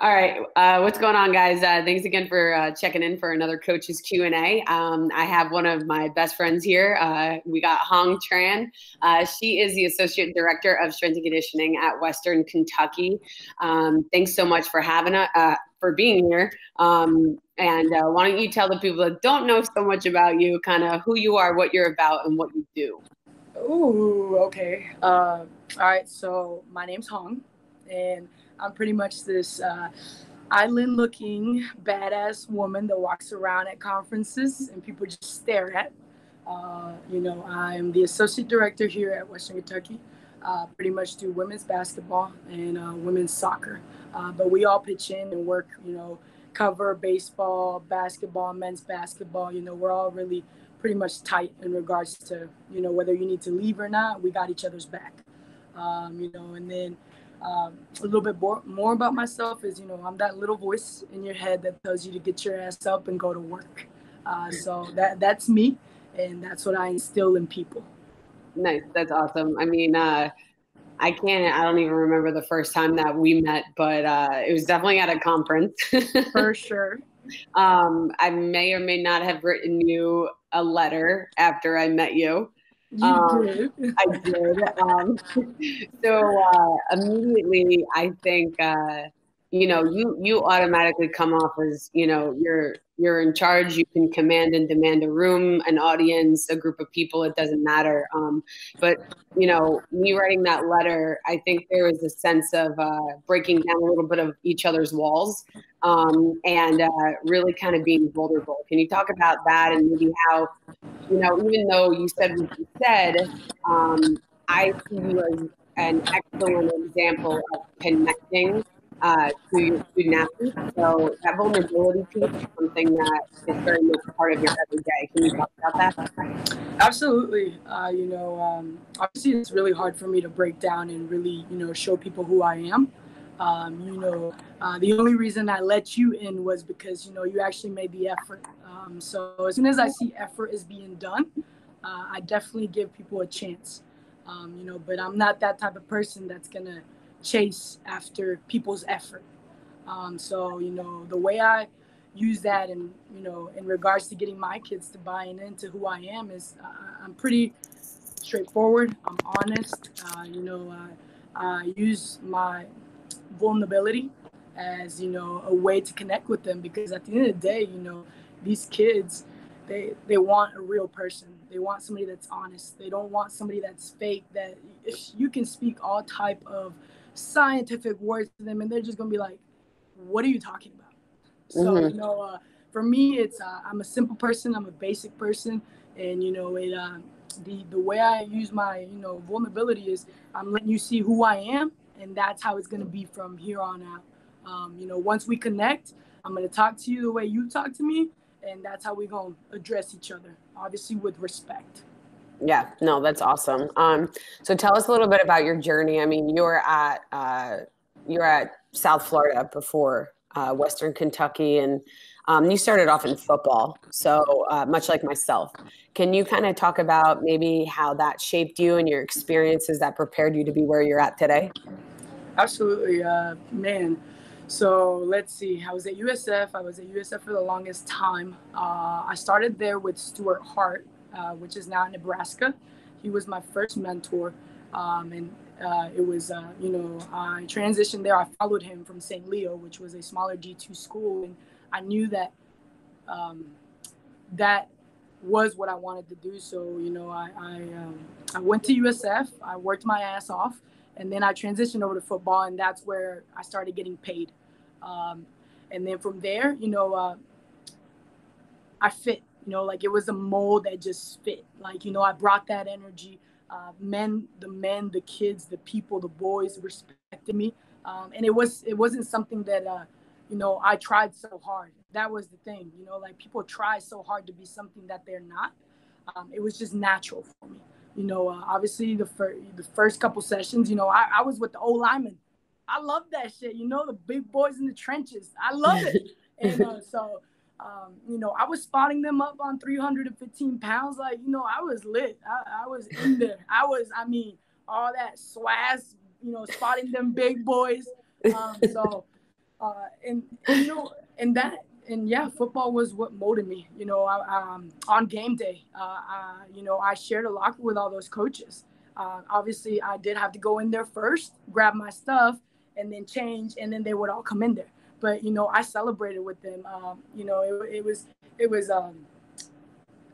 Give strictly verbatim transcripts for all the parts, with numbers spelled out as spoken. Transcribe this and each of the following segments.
All right. Uh, what's going on, guys? Uh, thanks again for uh, checking in for another Coach's Q and A. Um, I have one of my best friends here. Uh, we got Hong Tran. Uh, she is the Associate Director of Strength and Conditioning at Western Kentucky. Um, thanks so much for having us, uh, for being here. Um, and uh, why don't you tell the people that don't know so much about you, kind of who you are, what you're about, and what you do. Ooh, okay. Uh, all right. So my name's Hong, and I'm pretty much this uh, island-looking badass woman that walks around at conferences and people just stare at. Uh, you know, I'm the associate director here at Western Kentucky. Uh, pretty much do women's basketball and uh, women's soccer, uh, but we all pitch in and work. You know, cover baseball, basketball, men's basketball. You know, we're all really pretty much tight in regards to, you know, whether you need to leave or not. We got each other's back. Um, you know, and then. Um, a little bit more, more about myself is, you know, I'm that little voice in your head that tells you to get your ass up and go to work. Uh, so that that's me, and that's what I instill in people. Nice. That's awesome. I mean, uh, I can't, I don't even remember the first time that we met, but uh, it was definitely at a conference. For sure. Um, I may or may not have written you a letter after I met you. You um, did. I did. Um, so uh, immediately, I think uh, you know you you automatically come off as, you know, you're you're in charge. You can command and demand a room, an audience, a group of people. It doesn't matter. Um, but you know, me writing that letter, I think there was a sense of uh, breaking down a little bit of each other's walls, um, and uh, really kind of being vulnerable. Can you talk about that and maybe how? You know, even though you said what you said, um, I see you as an excellent example of connecting uh, to your student athletes. So that vulnerability piece is something that is very much part of your everyday. Can you talk about that? Absolutely. Uh, you know, um, obviously it's really hard for me to break down and really, you know, show people who I am. Um, you know, uh, the only reason I let you in was because, you know, you actually made the effort. Um, so as soon as I see effort is being done, uh, I definitely give people a chance, um, you know, but I'm not that type of person that's going to chase after people's effort. Um, so, you know, the way I use that and, you know, in regards to getting my kids to buy into who I am is uh, I'm pretty straightforward. I'm honest. Uh, you know, uh, I use my vulnerability as, you know, a way to connect with them, because at the end of the day, you know, these kids, they they want a real person. They want somebody that's honest. They don't want somebody that's fake, that if you can speak all type of scientific words to them and they're just gonna be like, what are you talking about? Mm-hmm. So, you know, uh, for me, it's uh, I'm a simple person. I'm a basic person, and, you know, it uh, the the way I use my, you know, vulnerability is I'm letting you see who I am. And that's how it's going to be from here on out. Um, you know, once we connect, I'm going to talk to you the way you talk to me. And that's how we're going to address each other, obviously with respect. Yeah, no, that's awesome. Um, so tell us a little bit about your journey. I mean, you were at, uh, you were at South Florida before uh, Western Kentucky, and um, you started off in football. So uh, much like myself, can you kind of talk about maybe how that shaped you and your experiences that prepared you to be where you're at today? Absolutely, uh, man. So let's see, I was at U S F. I was at U S F for the longest time. Uh, I started there with Stuart Hart, uh, which is now in Nebraska. He was my first mentor. Um, and uh, it was, uh, you know, I transitioned there. I followed him from Saint Leo, which was a smaller D two school. And I knew that um, that was what I wanted to do. So, you know, I, I, um, I went to U S F. I worked my ass off. And then I transitioned over to football, and that's where I started getting paid. Um, and then from there, you know, uh, I fit, you know, like it was a mold that just fit. Like, you know, I brought that energy. Uh, men, the men, the kids, the people, the boys respected me. Um, and it, was, it wasn't something that, uh, you know, I tried so hard. That was the thing, you know, like people try so hard to be something that they're not. Um, it was just natural for me. You know, uh, obviously the, fir the first couple sessions, you know, I, I was with the old linemen. I love that shit. You know, the big boys in the trenches. I love it. And uh, so, um, you know, I was spotting them up on three hundred fifteen pounds. Like, you know, I was lit. I, I was in there. I was, I mean, all that swaz, you know, spotting them big boys. Um, so Uh, and, and you know, and that, and yeah, football was what molded me. You know, I, um, on game day, uh, I, you know, I shared a locker with all those coaches. Uh, obviously, I did have to go in there first, grab my stuff, and then change, and then they would all come in there. But you know, I celebrated with them. Um, you know, it, it was, it was. Um,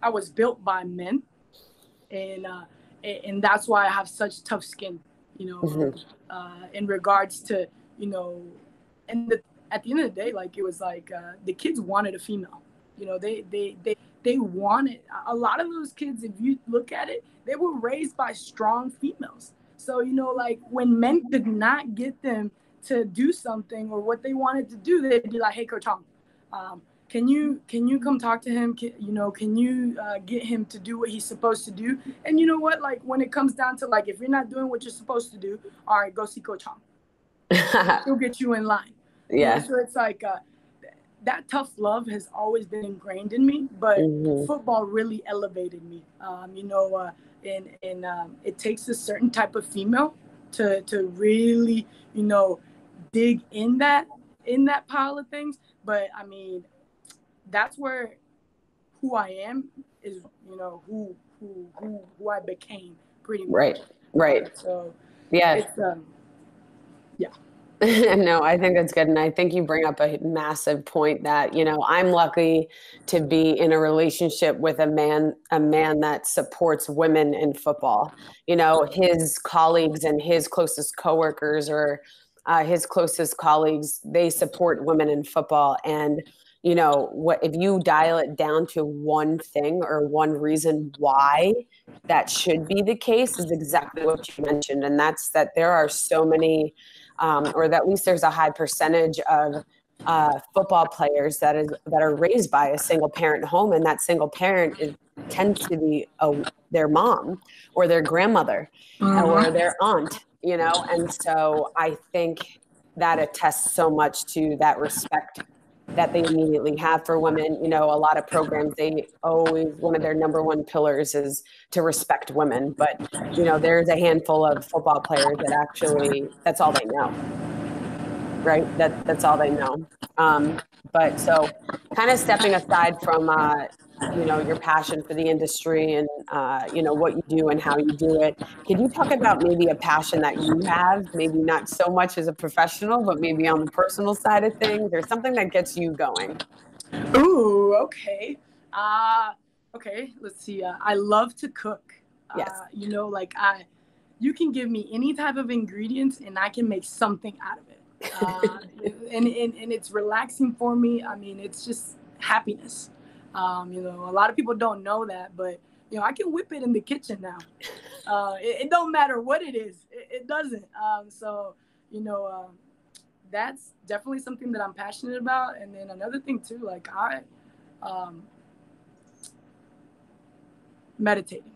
I was built by men, and uh, and that's why I have such tough skin. You know, mm-hmm. uh, in regards to you know, and the, at the end of the day, like it was like uh, the kids wanted a female. You know, they they they they wanted a lot of those kids. If you look at it, they were raised by strong females. So you know, like when men could not get them to do something or what they wanted to do, they'd be like, "Hey, Coach Hong, um, can you can you come talk to him? Can, you know, can you uh, get him to do what he's supposed to do?" And you know what? Like when it comes down to like, if you're not doing what you're supposed to do, all right, go see Coach Hong. He'll get you in line. Yeah. You know, so it's like uh, that tough love has always been ingrained in me, but mm-hmm. football really elevated me. Um, you know, uh, and and um, it takes a certain type of female to to really, you know, dig in that in that pile of things. But I mean, that's where who I am is, you know, who who who, who I became pretty much. Right. Right. So yeah. It's, um, yeah. No, I think that's good. And I think you bring up a massive point that, you know, I'm lucky to be in a relationship with a man, a man that supports women in football. You know, his colleagues and his closest coworkers or uh, his closest colleagues, they support women in football. And, you know, what if you dial it down to one thing or one reason why that should be the case is exactly what you mentioned. And that's that there are so many Um, or that at least there's a high percentage of uh, football players that is that are raised by a single parent home, and that single parent is, tends to be a, their mom or their grandmother mm-hmm. or their aunt, you know. And so I think that attests so much to that respect that they immediately have for women. You know, a lot of programs, they always, one of their number one pillars is to respect women. But, you know, there's a handful of football players that actually, that's all they know, right? That That's all they know. Um, but so kind of stepping aside from, uh, you know, your passion for the industry and, uh, you know, what you do and how you do it, can you talk about maybe a passion that you have, maybe not so much as a professional, but maybe on the personal side of things or something that gets you going? Ooh, okay. Uh, okay, let's see. Uh, I love to cook. Uh, yes. You know, like I, you can give me any type of ingredients and I can make something out of it. Uh, and, and, and it's relaxing for me. I mean, it's just happiness. Um, you know, a lot of people don't know that, but, you know, I can whip it in the kitchen now. Uh, it, it don't matter what it is. It, it doesn't. Um, so, you know, um, that's definitely something that I'm passionate about. And then another thing, too, like I um, meditating,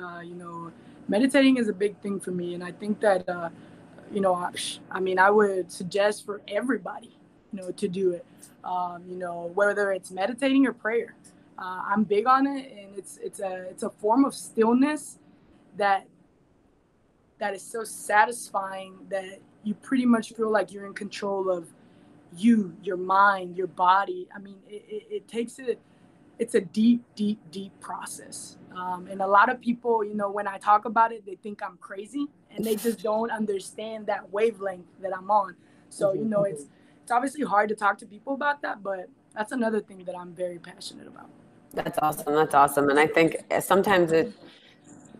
uh, you know, meditating is a big thing for me. And I think that, uh, you know, I, I mean, I would suggest for everybody, you know, to do it. Um, you know, whether it's meditating or prayer, uh, I'm big on it, and it's it's a it's a form of stillness that that is so satisfying that you pretty much feel like you're in control of you, your mind, your body. I mean, it, it, it takes it. It's a deep, deep, deep process, um, and a lot of people, you know, when I talk about it, they think I'm crazy, and they just don't understand that wavelength that I'm on. So you know, it's. It's obviously hard to talk to people about that, but that's another thing that I'm very passionate about. That's awesome. That's awesome. And I think sometimes it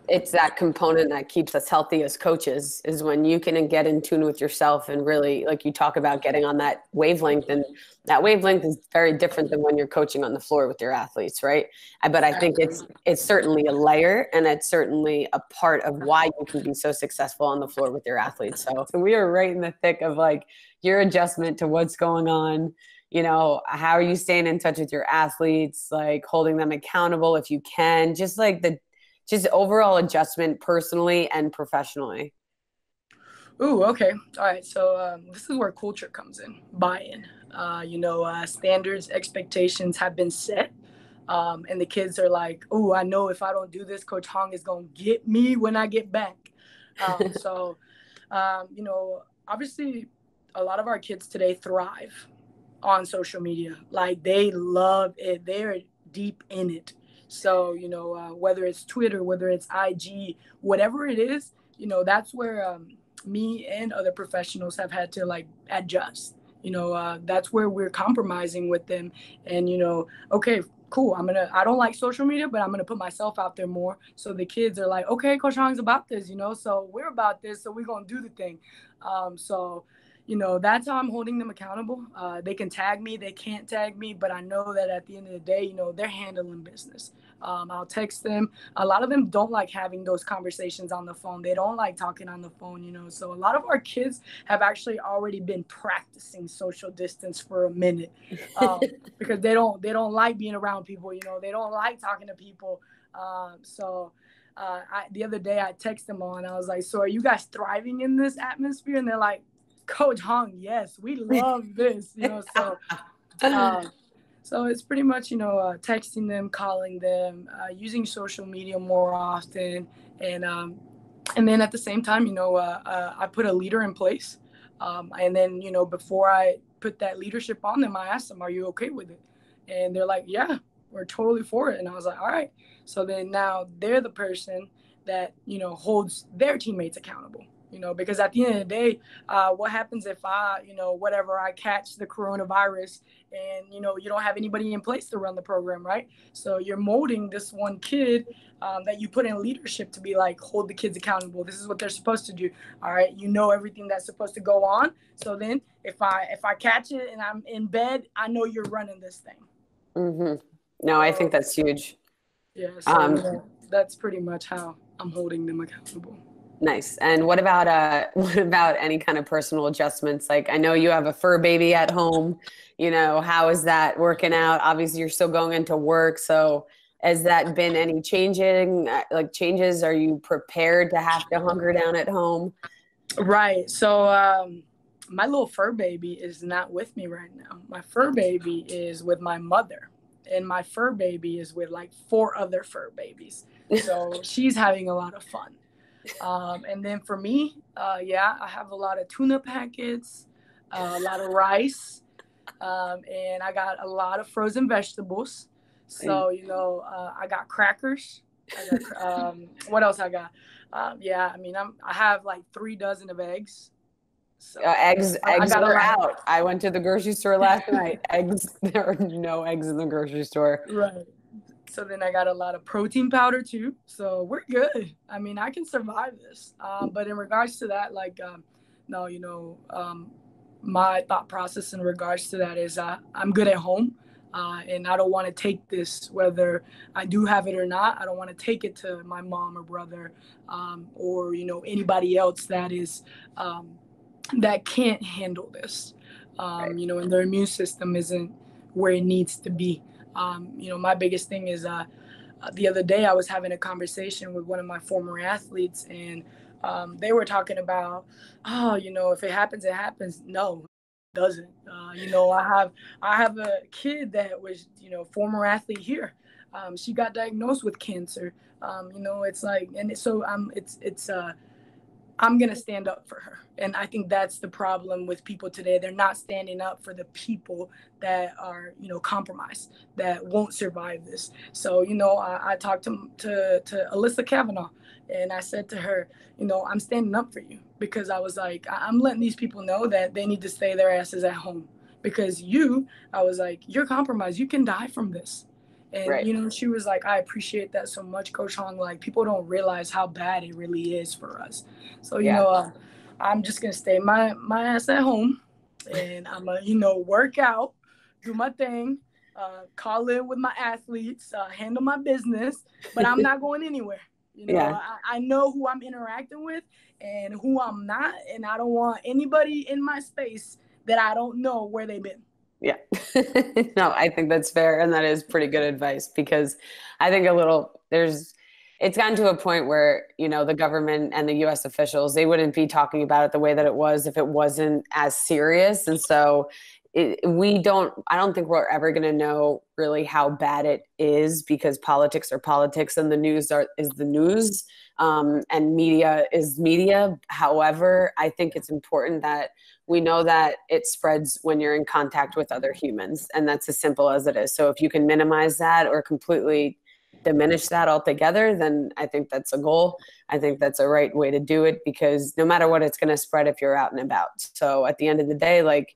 it's that component that keeps us healthy as coaches is when you can get in tune with yourself and really, like you talk about, getting on that wavelength. And that wavelength is very different than when you're coaching on the floor with your athletes, right? But I think it's it's certainly a layer, and it's certainly a part of why you can be so successful on the floor with your athletes. So, so we are right in the thick of like your adjustment to what's going on, you know, how are you staying in touch with your athletes, like holding them accountable if you can, just like the, just overall adjustment personally and professionally. Ooh, okay. All right. So um, this is where culture comes in, buy-in, uh, you know, uh, standards, expectations have been set. Um, and the kids are like, oh, I know if I don't do this, Coach Hong is going to get me when I get back. Um, so, um, you know, obviously, a lot of our kids today thrive on social media. Like, they love it. They're deep in it. So, you know, uh, whether it's Twitter, whether it's I G, whatever it is, you know, that's where um, me and other professionals have had to, like, adjust. You know, uh, that's where we're compromising with them. And, you know, okay, cool. I'm going to, I don't like social media, but I'm going to put myself out there more. So the kids are like, okay, Coach Hong's about this, you know, so we're about this. So we're going to do the thing. Um, so, you know, that's how I'm holding them accountable. Uh, they can tag me, they can't tag me, but I know that at the end of the day, you know, they're handling business. Um, I'll text them. A lot of them don't like having those conversations on the phone. They don't like talking on the phone, you know. So a lot of our kids have actually already been practicing social distance for a minute um, because they don't they don't like being around people, you know. They don't like talking to people. Um, so uh, I, the other day I texted them all and I was like, so are you guys thriving in this atmosphere? And they're like, Coach Hong, yes, we love this, you know. So, um, so it's pretty much, you know, uh, texting them, calling them, uh, using social media more often, and um, and then at the same time, you know, uh, uh, I put a leader in place, um, and then, you know, before I put that leadership on them, I asked them, "Are you okay with it?" And they're like, "Yeah, we're totally for it." And I was like, "All right." So then now they're the person that, you know, holds their teammates accountable. You know, because at the end of the day, uh, what happens if I, you know, whatever, I catch the coronavirus and, you know, you don't have anybody in place to run the program, right? So you're molding this one kid um, that you put in leadership to be like, hold the kids accountable. This is what they're supposed to do. All right. You know, everything that's supposed to go on. So then if I if I catch it and I'm in bed, I know you're running this thing. Mm-hmm. No, I think that's huge. Yeah. So um, yeah, that's pretty much how I'm holding them accountable. Nice. And what about uh, what about any kind of personal adjustments? Like, I know you have a fur baby at home. You know, how is that working out? Obviously, you're still going into work. So has that been any changing, like changes? Are you prepared to have to hunker down at home? Right. So um, my little fur baby is not with me right now. My fur baby is with my mother. And my fur baby is with like four other fur babies. So she's having a lot of fun. Um, and then for me, uh, yeah, I have a lot of tuna packets, uh, a lot of rice, um, and I got a lot of frozen vegetables. So, you know, uh, I got crackers. I got, um, what else I got? Um, yeah, I mean, I'm, I have like three dozen of eggs. So uh, eggs I, eggs I are out. I went to the grocery store last night. Eggs, there are no eggs in the grocery store. Right. So then I got a lot of protein powder too. So we're good. I mean, I can survive this. Um, but in regards to that, like, um, no, you know, um, my thought process in regards to that is uh, I'm good at home. Uh, and I don't want to take this, whether I do have it or not. I don't want to take it to my mom or brother um, or, you know, anybody else that is um, that can't handle this, um, right. You know, and their immune system isn't where it needs to be. Um, you know, my biggest thing is uh, the other day I was having a conversation with one of my former athletes and um, they were talking about, oh, you know, if it happens, it happens. No, it doesn't. Uh, you know, I have I have a kid that was, you know, former athlete here. Um, she got diagnosed with cancer. Um, you know, it's like, and so I'm it's it's uh, I'm going to stand up for her. And I think that's the problem with people today. They're not standing up for the people that are, you know, compromised, that won't survive this. So, you know, I, I talked to, to to Alyssa Kavanaugh and I said to her, you know, I'm standing up for you because I was like, I'm letting these people know that they need to stay their asses at home because you, I was like, you're compromised. You can die from this. And, right. You know, she was like, I appreciate that so much, Coach Hong. Like, people don't realize how bad it really is for us. So, you yeah. know, uh, I'm just going to stay my, my ass at home and I'm going to, you know, work out, do my thing, uh, call in with my athletes, uh, handle my business, but I'm not going anywhere. You know, yeah. I, I know who I'm interacting with and who I'm not. And I don't want anybody in my space that I don't know where they've been. Yeah. No, I think that's fair. And that is pretty good advice because I think a little, there's, It's gotten to a point where, you know, the government and the U S officials, they wouldn't be talking about it the way that it was if it wasn't as serious. And so it, we don't, I don't think we're ever going to know really how bad it is, because politics are politics and the news are, is the news, um, and media is media. However, I think it's important that we know that it spreads when you're in contact with other humans, and that's as simple as it is. So if you can minimize that or completely diminish that altogether, then I think that's a goal. I think that's a right way to do it, because no matter what, it's going to spread if you're out and about. So at the end of the day, like,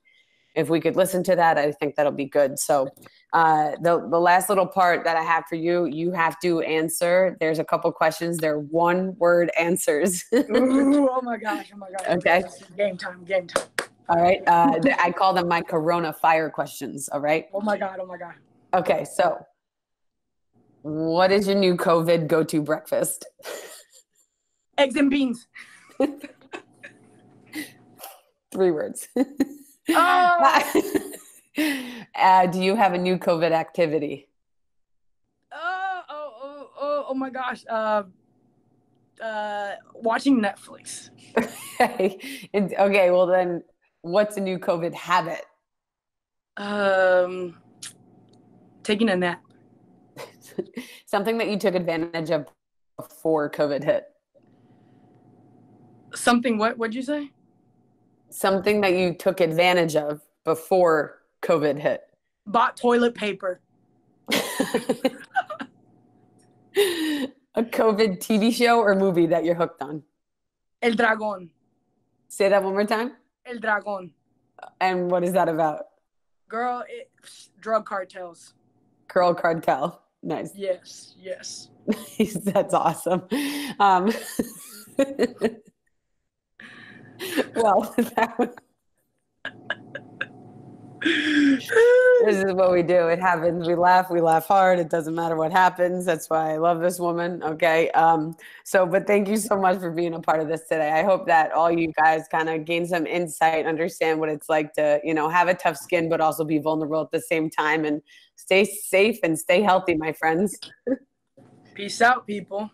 if we could listen to that, I think that'll be good. So uh, the, the last little part that I have for you, you have to answer. There's a couple questions. They're one word answers. Ooh, oh my gosh. Oh my gosh. Okay. Game time, game time. All right. Uh, I call them my Corona fire questions. All right. Oh my God. Oh my God. Okay. So what is your new COVID go-to breakfast? Eggs and beans. Three words. Oh. Uh, do you have a new COVID activity? Oh, oh, oh, oh, oh my gosh. Uh, uh, watching Netflix. Okay. And, okay. Well then, what's a new COVID habit? Um, taking a nap. Something that you took advantage of before COVID hit. Something what? What'd you say? Something that you took advantage of before COVID hit. Bought toilet paper. A COVID T V show or movie that you're hooked on? El Dragon. Say that one more time. El Dragon. And what is that about? Girl, it, drug cartels. Girl cartel. Nice. Yes, yes. That's awesome. Um, well, that was, this is what we do. It happens. We laugh. We laugh hard. It doesn't matter what happens. That's why I love this woman. Okay. Um, so, but thank you so much for being a part of this today. I hope that all you guys kind of gain some insight, understand what it's like to, you know, have a tough skin, but also be vulnerable at the same time, and stay safe and stay healthy, my friends. Peace out, people.